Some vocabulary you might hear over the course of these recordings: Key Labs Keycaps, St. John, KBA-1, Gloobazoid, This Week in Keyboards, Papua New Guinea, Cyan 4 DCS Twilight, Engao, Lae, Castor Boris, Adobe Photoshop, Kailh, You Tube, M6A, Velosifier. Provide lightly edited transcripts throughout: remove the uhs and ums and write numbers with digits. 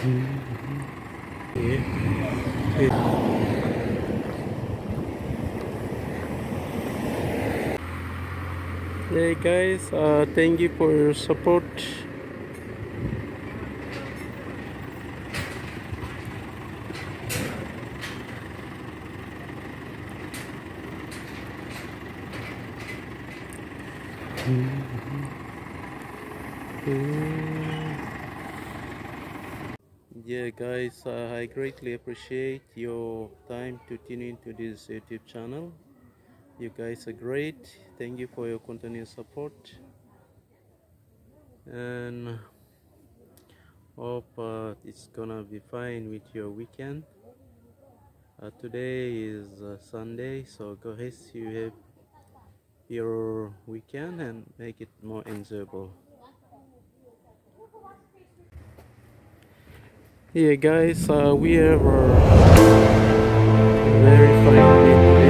Hey guys, thank you for your support. Yeah guys, I greatly appreciate your time to tune into this YouTube channel. You guys are great. Thank you for your continued support, and hope it's gonna be fine with your weekend. Today is Sunday, so go ahead, you have your weekend and make it more enjoyable. Yeah guys, we have a very fine day today.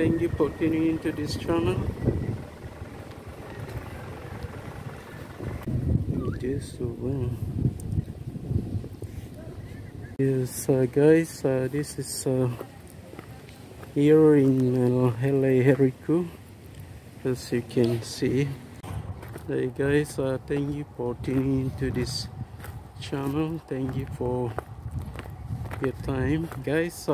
Thank you for tuning into this channel. Just one. Yes, guys, this is here in Lae Heriku, as you can see. Hey guys, thank you for tuning into this channel. Thank you for your time, guys.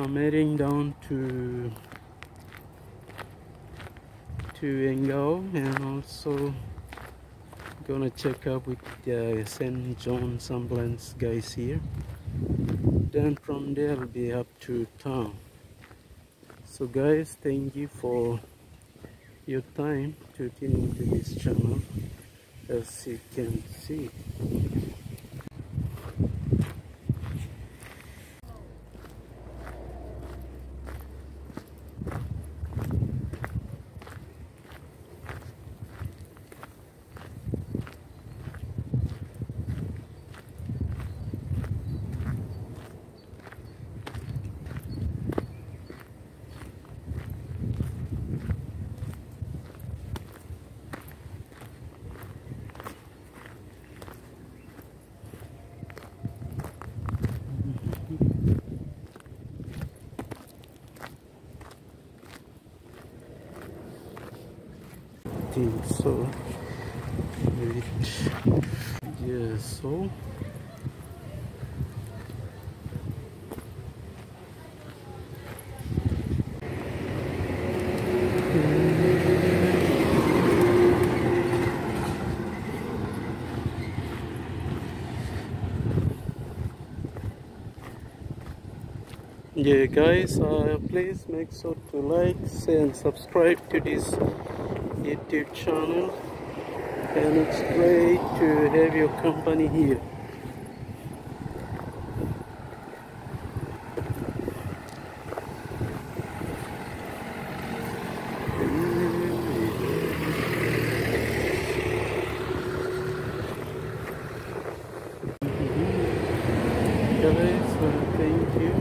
I'm heading down to Engao, and also gonna check up with St. John Semblance guys here. Then from there I'll be up to town. So guys, thank you for your time to tune into this channel, as you can see. So, yeah, so yeah guys, please make sure to like, share and subscribe to this YouTube channel, and it's great to have your company here. Guys, thank you.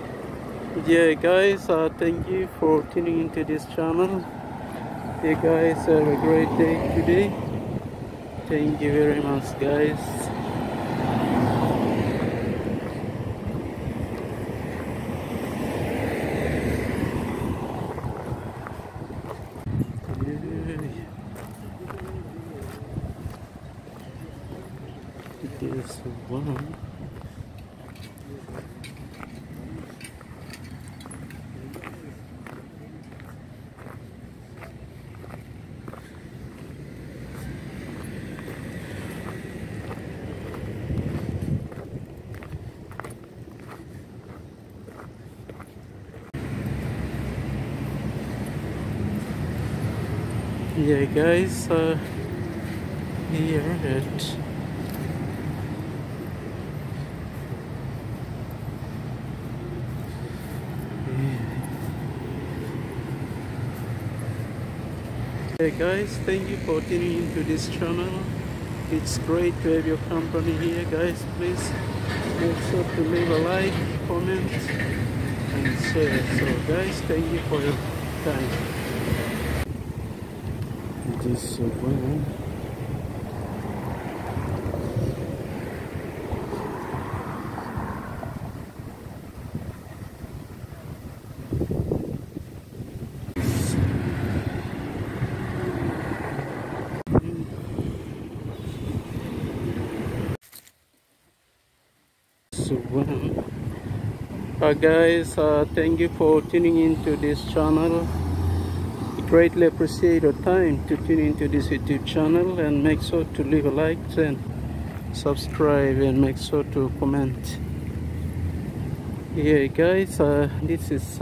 Yeah guys, thank you for tuning into this channel. You guys have a great day today. Thank you very much guys. This one. Yeah guys, here at Hey guys, thank you for tuning into this channel. It's great to have your company here guys. Please make sure to leave a like, comment and share. So guys, thank you for your time. This one. Guys, thank you for tuning into this channel. Greatly appreciate your time to tune into this YouTube channel, and make sure to leave a like and subscribe, and make sure to comment. Yeah guys, this is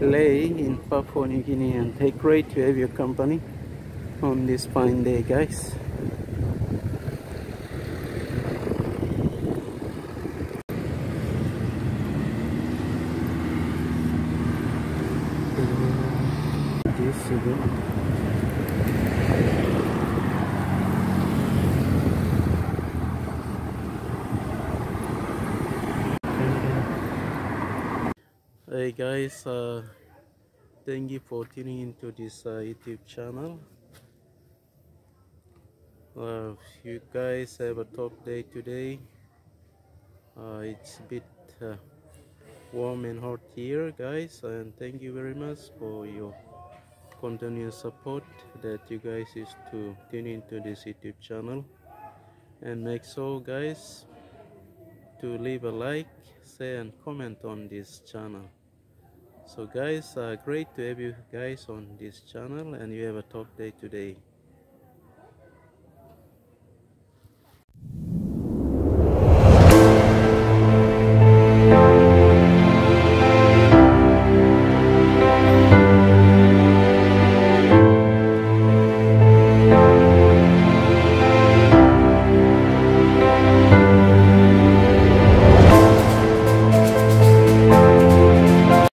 Lae in Papua New Guinea, and hey, great to have your company. on this fine day, guys. Hey guys, thank you for tuning into this YouTube channel. You guys have a top day today. It's a bit warm and hot here, guys, and thank you very much for your continuous support that you guys used to tune into this YouTube channel. And make sure, guys, to leave a like, share and comment on this channel. So guys, great to have you guys on this channel, and you have a top day today.